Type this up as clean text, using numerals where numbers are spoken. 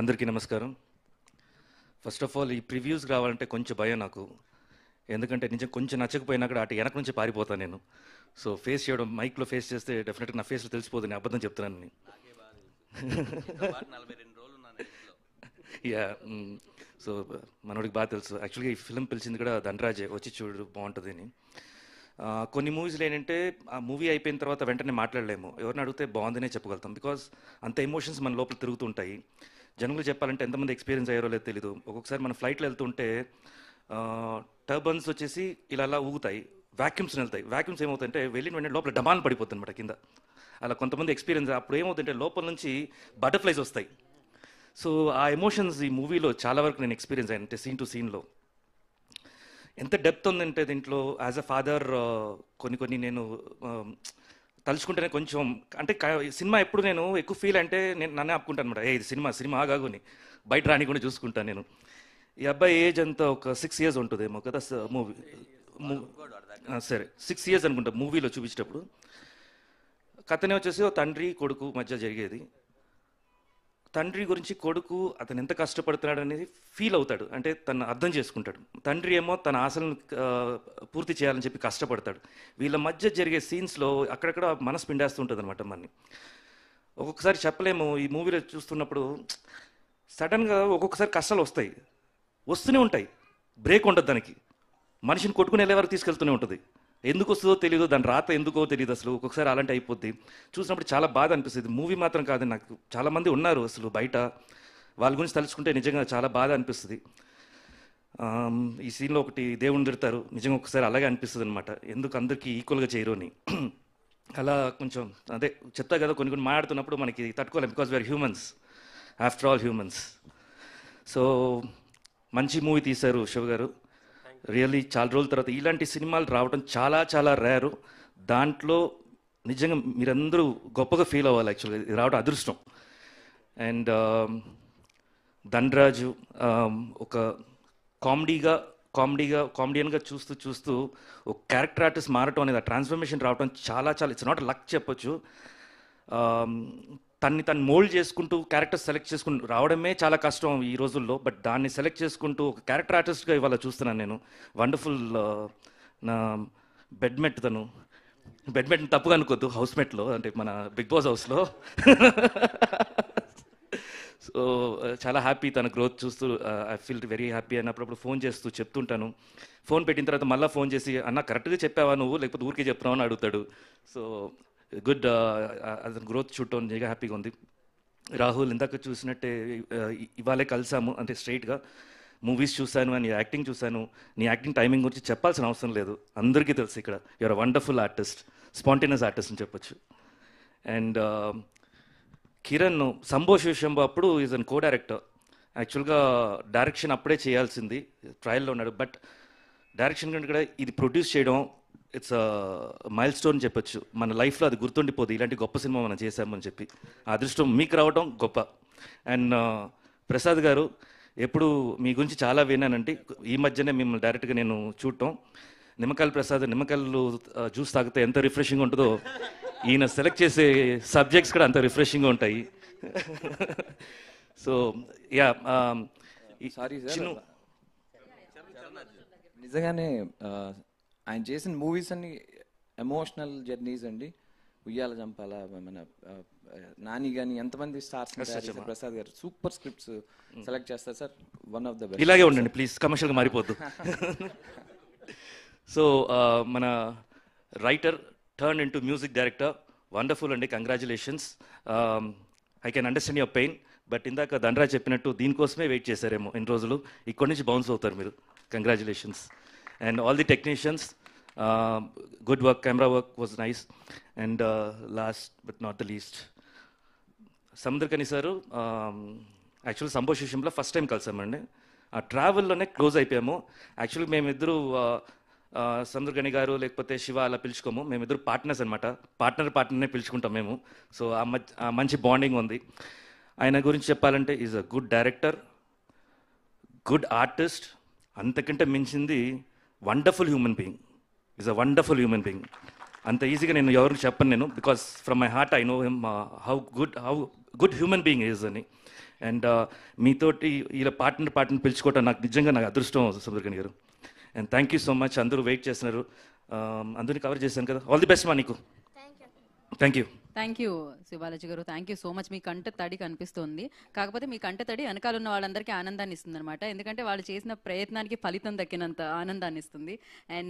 అందరికీ నమస్కారం. First of all, ఈ ప్రివ్యూస్ రావాలంటే కొంచెం భయం నాకు. ఎందుకంటే నిజం కొంచెం నచ్చకపోయినా కూడా అటు వెనక నుంచి పారిపోతాను నేను. సో ఫేస్ చేయడం, మైక్లో ఫేస్ చేస్తే డెఫినెట్గా నా ఫేస్లో తెలిసిపోతుంది నేను అబద్ధం చెప్తున్నాను నేను. యా, సో మనోడికి బాగా తెలుసు. యాక్చువల్గా ఈ ఫిల్మ్ పిలిచింది కూడా ధనరాజే, వచ్చి చూడు బాగుంటుంది అని. కొన్ని మూవీస్లో ఏంటంటే ఆ మూవీ అయిపోయిన తర్వాత వెంటనే మాట్లాడలేము, ఎవరిని అడిగితే బాగుందనే చెప్పగలుగుతాం. బికాజ్ అంత ఎమోషన్స్ మన లోపల తిరుగుతుంటాయి. జనరల్ చెప్పాలంటే ఎంతమంది ఎక్స్పీరియన్స్ అయ్యారో లేదో తెలీదు. ఒక్కొక్కసారి మనం ఫ్లైట్లో వెళ్తుంటే టర్బన్స్ వచ్చేసి ఇలా అలా ఊగుతాయి, వ్యాక్యూమ్స్ వెళ్తాయి. వ్యాక్యూమ్స్ ఏమవుతుంటే వెళ్ళిన వెంటనే లోపల డమాన్ పడిపోతుంది అనమాట కింద. అలా కొంతమంది ఎక్స్పీరియన్స్. అప్పుడు ఏమవుతుందంటే లోపల నుంచి బటర్ఫ్లైస్ వస్తాయి. సో ఆ ఎమోషన్స్ ఈ మూవీలో చాలా వరకు నేను ఎక్స్పీరియన్స్ అయ్యాను. అంటే సీన్ టు సీన్లో ఎంత డెప్త్ ఉందంటే దీంట్లో యాజ్ అ ఫాదర్ కొన్ని నేను తలుచుకుంటేనే కొంచెం, అంటే సినిమా ఎప్పుడు నేను ఎక్కువ ఫీల్ అంటే నేను నన్నే ఆపుకుంటాను అనమాట. ఇది సినిమా ఆగాగుని బయట రానికుండా చూసుకుంటాను నేను. ఈ అబ్బాయి ఏజ్ అంతా ఒక 6 years ఉంటుందేమో కదా మూవీ, సరే 6 years అనుకుంటా మూవీలో చూపించేటప్పుడు. కథనే వచ్చేసి ఓ తండ్రి కొడుకు మధ్య జరిగేది. తండ్రి గురించి కొడుకు అతను ఎంత కష్టపడుతున్నాడు అనేది ఫీల్ అవుతాడు, అంటే తను అర్థం చేసుకుంటాడు. తండ్రి ఏమో తన ఆశలను పూర్తి చేయాలని చెప్పి కష్టపడతాడు. వీళ్ళ మధ్య జరిగే సీన్స్లో అక్కడక్కడ మనసు పిండేస్తుంటుంది అనమాట మనని. ఒక్కొక్కసారి చెప్పలేము. ఈ మూవీలో చూస్తున్నప్పుడు సడన్గా ఒక్కొక్కసారి కష్టాలు వస్తూనే ఉంటాయి, బ్రేక్ ఉండదు. దానికి మనిషిని కొట్టుకునేళ్ళే వరకు తీసుకెళ్తూనే ఉంటుంది. ఎందుకు వస్తుందో తెలియదు, దాని రాత ఎందుకో తెలియదు అసలు. ఒక్కొక్కసారి అలాంటి అయిపోద్ది. చూసినప్పుడు చాలా బాధ అనిపిస్తుంది. మూవీ మాత్రం కాదు, నాకు చాలామంది ఉన్నారు అసలు బయట, వాళ్ళ గురించి తలుచుకుంటే నిజంగా చాలా బాధ అనిపిస్తుంది. ఈ సీన్లో ఒకటి దేవుణ్ణి తిడతారు, నిజంగా ఒకసారి అలాగే అనిపిస్తుంది అనమాట. ఎందుకు అందరికీ ఈక్వల్గా చేయరుని అలా కొంచెం అదే చెప్తా కదా, కొన్ని కొన్ని మాట్లాడుతున్నప్పుడు మనకి తట్టుకోలేము. Because we are humans, after all humans. So మంచి మూవీ తీశారు శివ గారు. రియల్లీ చాలా రోజుల తర్వాత ఇలాంటి సినిమాలు రావడం చాలా చాలా రేరు. దాంట్లో నిజంగా మీరందరూ గొప్పగా ఫీల్ అవ్వాలి. యాక్చువల్గా ఇది రావడం అదృష్టం. అండ్ ధనరాజు ఒక కామెడియన్గా చూస్తూ ఒక క్యారెక్టర్ ఆర్టిస్ట్ మారటం అనేది, ఆ ట్రాన్స్ఫర్మేషన్ రావడం చాలా చాలా, ఇట్స్ నాట్ లక్ చెప్పొచ్చు. తను మోల్డ్ చేసుకుంటూ క్యారెక్టర్ సెలెక్ట్ చేసుకుంటూ రావడమే చాలా కష్టం ఈ రోజుల్లో. బట్ దాన్ని సెలెక్ట్ చేసుకుంటూ ఒక క్యారెక్టర్ ఆర్టిస్ట్గా ఇవాళ చూస్తున్నాను నేను. వండర్ఫుల్. నా బెడ్మెట్, తను బెడ్మెట్ తప్పుగా అనుకోద్దు, హౌస్మెట్లో అంటే మన బిగ్ బాస్ హౌస్లో. సో చాలా హ్యాపీ తన గ్రోత్ చూస్తూ. I feel very happy. అయినప్పుడప్పుడు ఫోన్ చేస్తూ చెప్తుంటాను. ఫోన్ పెట్టిన తర్వాత మళ్ళీ ఫోన్ చేసి, అన్న కరెక్ట్గా చెప్పావా నువ్వు, లేకపోతే ఊరికే చెప్తున్నావు అని అడుగుతాడు. సో గుడ్, అతని గ్రోత్ చూడటం నిజంగా హ్యాపీగా ఉంది. రాహుల్ ఇందాక చూసినట్టే ఇవాళే కలిసాము. అంటే స్ట్రైట్గా మూవీస్ చూశాను అని, యాక్టింగ్ చూశాను. నీ యాక్టింగ్ టైమింగ్ గురించి చెప్పాల్సిన అవసరం లేదు, అందరికీ తెలుసు ఇక్కడ. You're a wonderful artist, spontaneous artist అని చెప్పొచ్చు. అండ్ కిరణ్ సంభోషంబు అప్పుడు ఈజ్ అన్ కో డైరెక్టర్. యాక్చువల్గా డైరెక్షన్ అప్పుడే చేయాల్సింది, ట్రయల్లో ఉన్నాడు. బట్ డైరెక్షన్ కంటే కూడా ఇది ప్రొడ్యూస్ చేయడం ఇట్స్ మైల్ స్టోన్ చెప్పొచ్చు. మన లైఫ్లో అది గుర్తుండిపోదు, ఇలాంటి గొప్ప సినిమా మనం చేశామని చెప్పి. ఆ అదృష్టం మీకు రావడం గొప్ప. అండ్ ప్రసాద్ గారు, ఎప్పుడు మీ గురించి చాలా విన్నానండి. ఈ మధ్యనే మిమ్మల్ని డైరెక్ట్గా నేను చూడటం. నిమ్మకాయలు ప్రసాద్, నిమ్మకాయలు జ్యూస్ తాగితే ఎంత రిఫ్రెషింగ్ ఉంటుందో, ఈయన సెలెక్ట్ చేసే సబ్జెక్ట్స్ కూడా అంత రిఫ్రెషింగ్గా ఉంటాయి. సో యా, నిజంగానే ఆయన చేసిన మూవీస్ అన్ని ఎమోషనల్ జర్నీస్ అండి. ఉయ్యాల జంపాల, మన నాని కానీ, ఎంతమంది స్టార్స్ ప్రసాద్ గారు సూపర్ స్క్రిప్ట్స్ సెలెక్ట్ చేస్తారు sir. One of the best. ఇలాగే ఉండండి ప్లీజ్, కమర్షియల్గా మారిపోద్దు. సో మన writer turn into music director, wonderful అండి, congratulations. I can understand your pain. But ఇందాక ధనరాజ్ చెప్పినట్టు దీనికోసమే వెయిట్ చేశారేమో ఇన్ని రోజులు. ఇక్కడి నుంచి బౌన్స్ అవుతారు మీరు. Congratulations. And all the technicians, good work. Camera work was nice. And last but not the least, Samuthirakani sir, actually Sambhashishimla first time కలిసామండి. ఆ ట్రావెల్లోనే క్లోజ్ అయిపోయాము. యాక్చువల్లీ మేమిద్దరు Samuthirakani గారు లేకపోతే శివ అలా పిలుచుకోము, మేమిద్దరు పార్ట్నర్స్ అనమాట. పార్ట్నర్నే పిలుచుకుంటాం మేము. సో ఆ మంచి బాండింగ్ ఉంది. ఆయన గురించి చెప్పాలంటే is a good director, good artist, అంతకంటే మించింది wonderful human being. Is a wonderful human being. And the easy can you know, because from my heart I know him how good human being he is ani. And meetoti ila partner pilchukota nak nijanga na adrushtam Samuthirakani garu. And thank you so much. Andaru wait chesinaru. Anduni cover chesanu kada. All the best ma niku. Thank you. Thank you, Sivalaji garu. Thank you so much. Mee kanta tadi kanipistundi. Kakapothe mee kanta tadi anakalu unna vallandariki aanandanni istundi annamata. Endukante vaallu chesina prayatnaniki phalitam dakkinanta aanandanni istundi. And